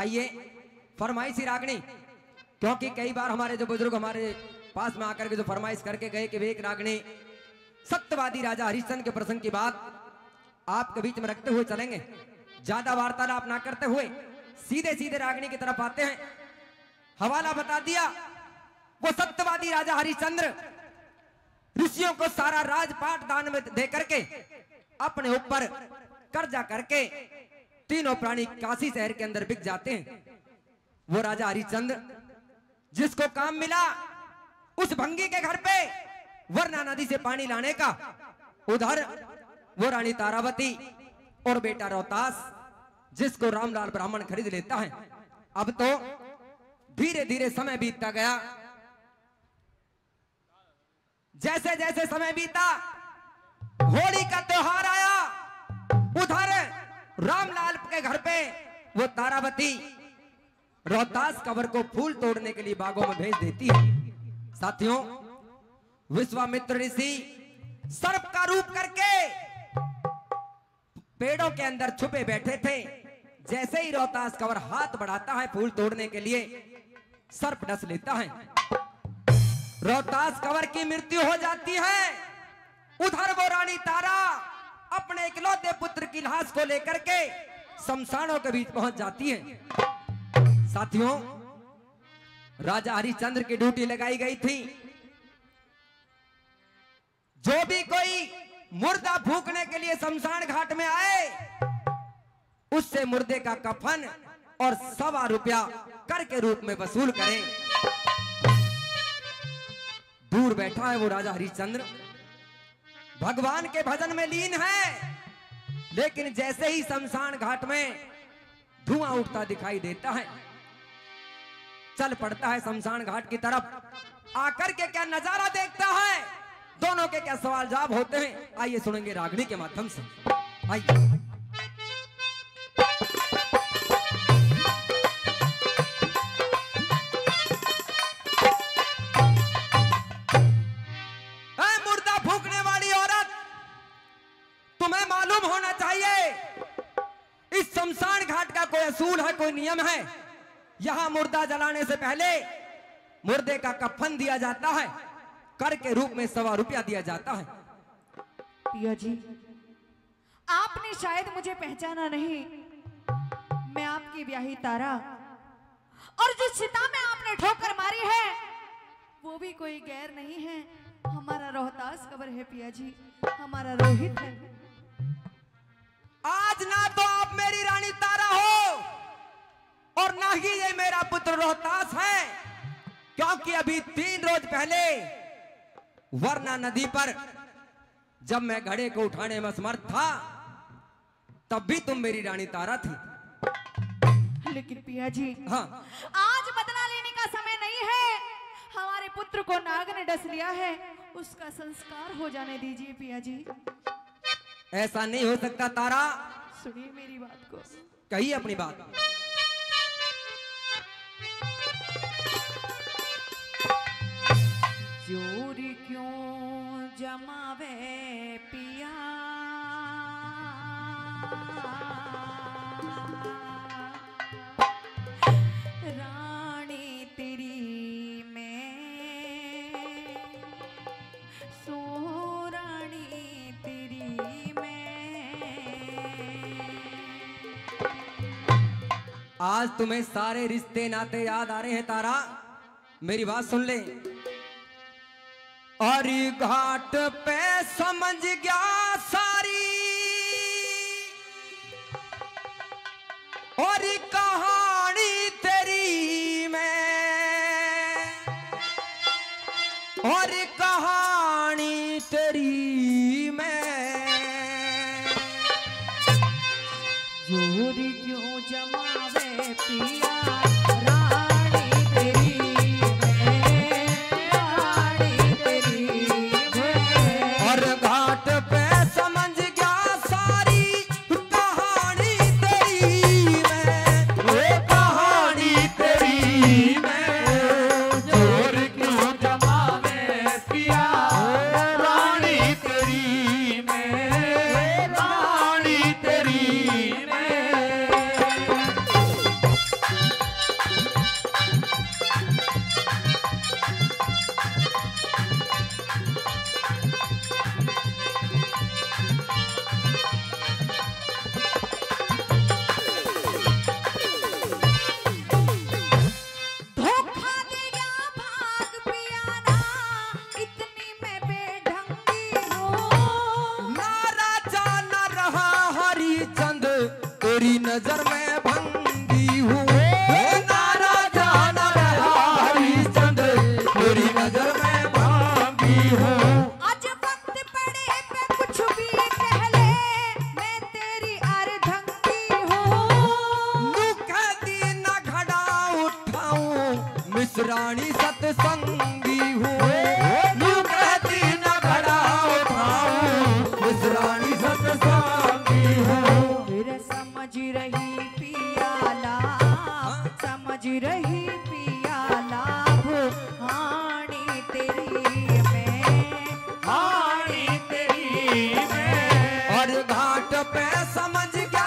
आइए फरमाइशी रागनी, क्योंकि कई बार हमारे जो बुजुर्ग हमारे पास में आकर के जो फरमाइश करके गए कि वे एक रागनी सत्यवादी राजा हरिश्चंद्र के प्रसंग की बात आपके बीच में रखते हुए चलेंगे, ज्यादा वार्तालाप ना करते हुए सीधे सीधे रागनी की तरफ आते हैं। हवाला बता दिया, वो सत्यवादी राजा हरिश्चंद्र ऋषियों को सारा राजपाट दान में दे करके अपने ऊपर कर्जा करके तीनों प्राणी काशी शहर के अंदर बिक जाते हैं। वो राजा हरिश्चंद्र जिसको काम मिला उस भंगी के घर पे वर्णा नदी से पानी लाने का, उधर वो रानी तारावती और बेटा रोहतास जिसको रामलाल ब्राह्मण खरीद लेता है। अब तो धीरे धीरे समय बीतता गया, जैसे जैसे समय बीता होली का त्योहार आया, उधर रामलाल के घर पे वो तारावती रोहतास कंवर को फूल तोड़ने के लिए बागों में भेज देती है। साथियों, विश्वामित्र ऋषि सर्प का रूप करके पेड़ों के अंदर छुपे बैठे थे, जैसे ही रोहतास कंवर हाथ बढ़ाता है फूल तोड़ने के लिए, सर्प डस लेता है, रोहतास कंवर की मृत्यु हो जाती है। उधर वो रानी तारा अपने इकलौते पुत्र की लाश को लेकर के शमशानों के बीच पहुंच जाती है। साथियों, राजा हरिश्चंद्र की ड्यूटी लगाई गई थी, जो भी कोई मुर्दा फूकने के लिए शमशान घाट में आए उससे मुर्दे का कफन और 125 रुपया कर के रूप में वसूल करें। दूर बैठा है वो राजा हरिश्चंद्र, भगवान के भजन में लीन है, लेकिन जैसे ही शमशान घाट में धुआं उठता दिखाई देता है, चल पड़ता है शमशान घाट की तरफ। आकर के क्या नजारा देखता है, दोनों के क्या सवाल जवाब होते हैं, आइए सुनेंगे रागनी के माध्यम से। आइए मुर्दा फूकने वाली औरत, तुम्हें मालूम होना चाहिए इस शमशान घाट का कोई असूल है, कोई नियम है। यहां मुर्दा जलाने से पहले मुर्दे का कफन दिया जाता है, कर के रूप में 125 रुपया दिया जाता है। पिया जी, आपने शायद मुझे पहचाना नहीं, मैं आपकी ब्याही तारा, और जिस चिता में आपने ठोकर मारी है वो भी कोई गैर नहीं है, हमारा रोहतास कंवर है पिया जी, हमारा रोहित है। आज ना तो आप मेरी रानी तारा हो और ना ही ये मेरा पुत्र रोहतास है, क्योंकि अभी 3 रोज पहले वर्णा नदी पर जब मैं घड़े को उठाने में समर्थ था, तब भी तुम मेरी रानी तारा थी। लेकिन पिया जी, हाँ, आज बदला लेने का समय नहीं है, हमारे पुत्र को नाग ने डस लिया है, उसका संस्कार हो जाने दीजिए पिया जी। ऐसा नहीं हो सकता तारा, सुनिए मेरी बात को, कहिए अपनी बात। जोर क्यों जमावे पिया, रानी तेरी में सो, रानी तेरी में। आज तुम्हें सारे रिश्ते नाते याद आ रहे हैं तारा, मेरी बात सुन ले। और घाट पे समझ गया सारी, और कहानी तेरी में, और कहानी तेरी में। जोर क्यों जमावे पिया, रानी सतसंगी हुए तू कहती न बढ़ाओ भाव इस रानी सतसंगी हो। फिर समझ रही पियाला समझ रही पियाला हो हानी तेरी में हानी तेरी में और घाट पे समझ गया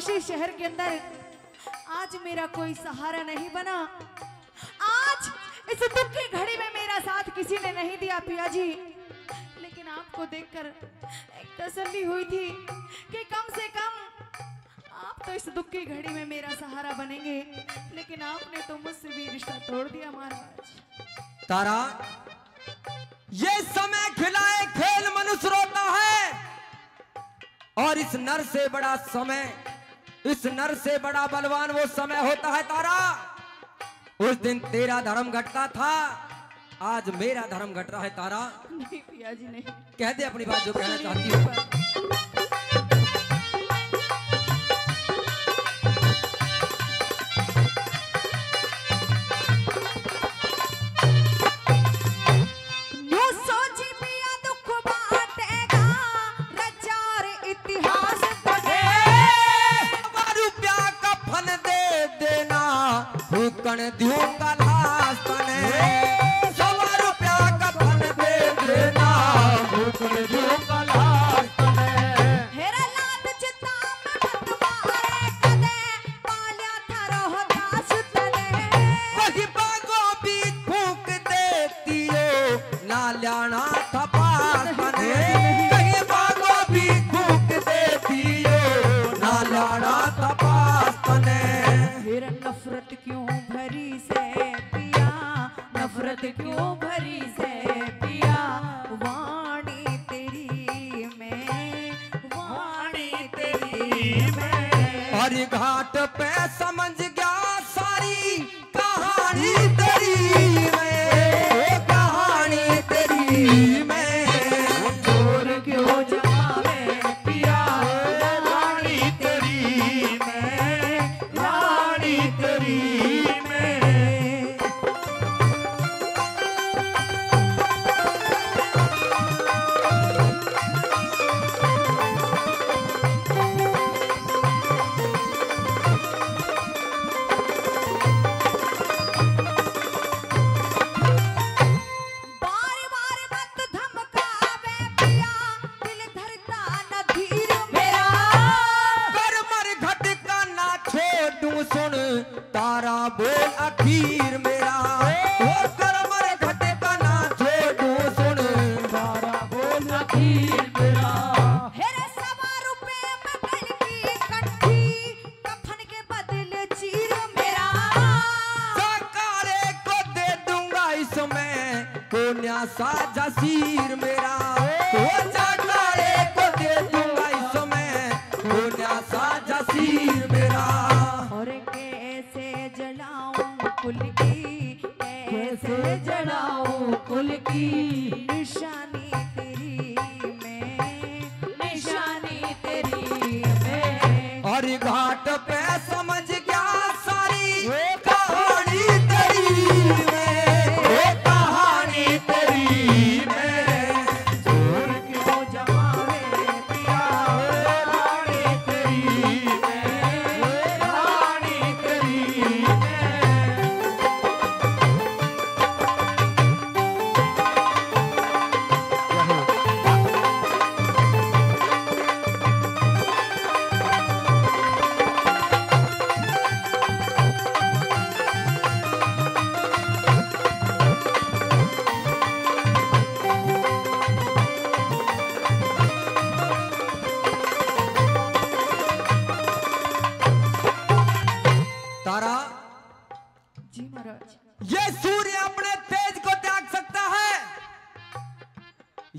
साई शहर के अंदर आज मेरा कोई सहारा नहीं बना। आज इस दुख की घड़ी में मेरा साथ किसी ने नहीं दिया पिया जी, लेकिन आपको देखकर एक तसल्ली हुई थी कि कम से कम आप तो इस दुख की घड़ी में मेरा सहारा बनेंगे, लेकिन आपने तो मुझसे भी रिश्ता तोड़ दिया महाराज। तारा ये समय खिलाए खेल मनुष्य रोता है और इस नर से बड़ा समय इस नर से बड़ा बलवान वो समय होता है। तारा उस दिन तेरा धर्म घटता था, आज मेरा धर्म घट रहा है। तारा नहीं पिया जी नहीं, कह दे अपनी बात जो कहना चाहती हूँ। न्यू सोची पिया दुख बांटेगा रचार इतिहास कण दियो कलास तने सवा रुपया का फन दे देना भूकण दियो कलास तने हेरा लात चिता मत मारे कदे पाल्या था रोहतास तने वही बागो बीच फूंक देती हो ना लाना था पास तने कहीं बागो बीच फूंक देती हो ना लाना था पास तने हेरा नफरत क्यों क्यों भरी से पिया वाणी तेरी में वाणी तेरी में और घाट पे समझ गया सारी कहानी तेरी में कहानी तेरी में चोर क्यों जमावे पिया रानी तेरी में रानी तेरी।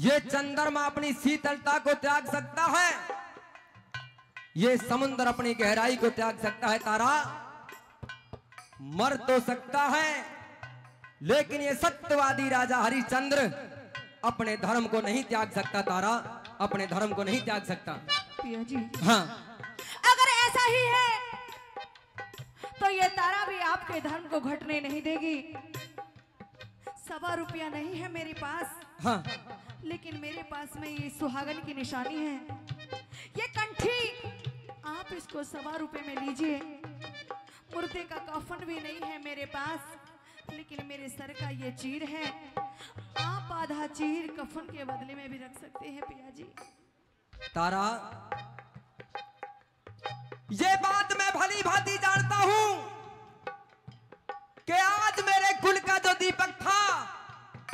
ये चंद्रमा अपनी शीतलता को त्याग सकता है, ये समुद्र अपनी गहराई को त्याग सकता है। तारा मर तो सकता है, लेकिन ये सत्यवादी राजा हरिश्चंद्र अपने धर्म को नहीं त्याग सकता। तारा अपने धर्म को नहीं त्याग सकता। पिया जी, हाँ, अगर ऐसा ही है तो ये तारा भी आपके धर्म को घटने नहीं देगी। सवा रुपया नहीं है मेरे पास, हाँ, लेकिन मेरे पास में ये सुहागन की निशानी है, ये कंठी, आप इसको सवा रुपये में लीजिए। मुर्दे का कफन भी नहीं है मेरे पास, लेकिन मेरे सर का ये चीर है, आप आधा चीर कफन के बदले में भी रख सकते हैं। पिया जी, तारा ये बात मैं भली भांति जानता हूँ कि आज मेरे कुल का जो दीपक था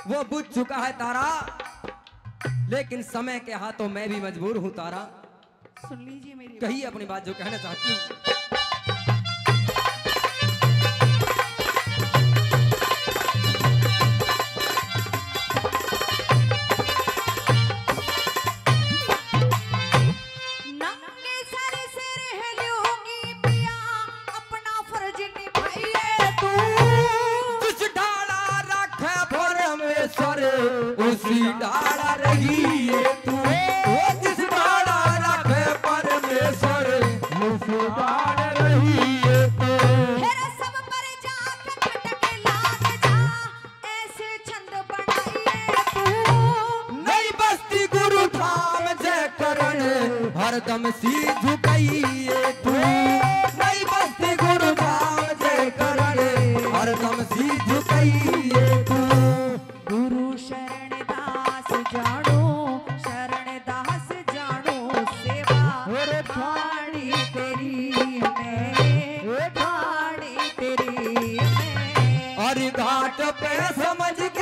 वो बुझ चुका है तारा, लेकिन समय के हाथों मैं भी मजबूर हूँ। तारा सुन लीजिए मेरी, कही अपनी बात जो कहना चाहती हूँ। हरदम सी झुकाइए तू नई बस्ती गुरु धाम जय करणे, हरदम सी झुकाइए तू गुरु शरण दास जानो, शरण दास जानो सेवा ठाणी तेरी में, ठाणी तेरी में। और घाट पे समझ